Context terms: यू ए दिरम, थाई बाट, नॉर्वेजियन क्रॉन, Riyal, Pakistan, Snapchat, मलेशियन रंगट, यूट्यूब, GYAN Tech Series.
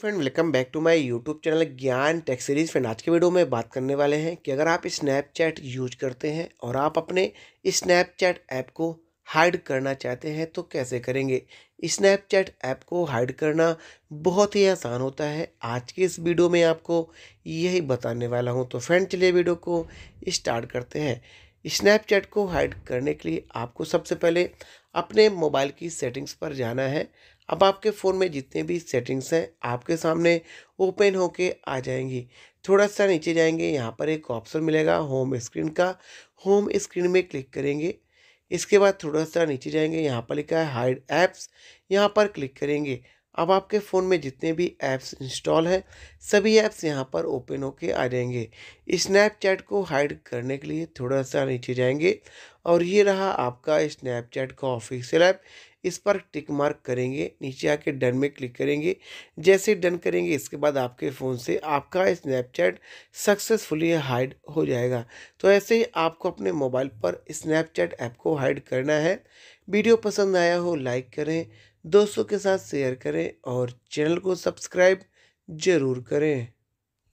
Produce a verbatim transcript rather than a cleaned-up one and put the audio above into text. Friend welcome back to my यूट्यूब channel Gyan tech series. Friend आज के video में बात करने वाले हैं कि अगर आप स्नैपचैट यूज करते हैं और आप अपने स्नैपचैट ऐप को हाइड करना चाहते हैं तो कैसे करेंगे। स्नैपचैट ऐप को हाइड करना बहुत ही आसान होता है। आज के इस वीडियो में आपको यही बताने वाला हूँ। तो फ्रेंड चलिए वीडियो को स्टार्ट करते हैं। स्नैपचैट को हाइड करने के लिए आपको सबसे पहले अपने मोबाइल की सेटिंग्स पर जाना है। अब आपके फ़ोन में जितने भी सेटिंग्स हैं आपके सामने ओपन होके आ जाएंगी। थोड़ा सा नीचे जाएंगे, यहाँ पर एक ऑप्शन मिलेगा होम स्क्रीन का। होम स्क्रीन में क्लिक करेंगे। इसके बाद थोड़ा सा नीचे जाएंगे, यहाँ पर लिखा है हाइड ऐप्स, यहाँ पर क्लिक करेंगे। अब आपके फ़ोन में जितने भी ऐप्स इंस्टॉल हैं सभी ऐप्स यहाँ पर ओपन होके आ जाएंगे। स्नैपचैट को हाइड करने के लिए थोड़ा सा नीचे जाएंगे और ये रहा आपका स्नैपचैट का ऑफिशियल ऐप। इस पर टिक मार्क करेंगे, नीचे आके डन में क्लिक करेंगे। जैसे डन करेंगे इसके बाद आपके फ़ोन से आपका स्नैपचैट सक्सेसफुली हाइड हो जाएगा। तो ऐसे ही आपको अपने मोबाइल पर स्नैपचैट ऐप को हाइड करना है। वीडियो पसंद आया हो लाइक करें, दोस्तों के साथ शेयर करें और चैनल को सब्सक्राइब ज़रूर करें।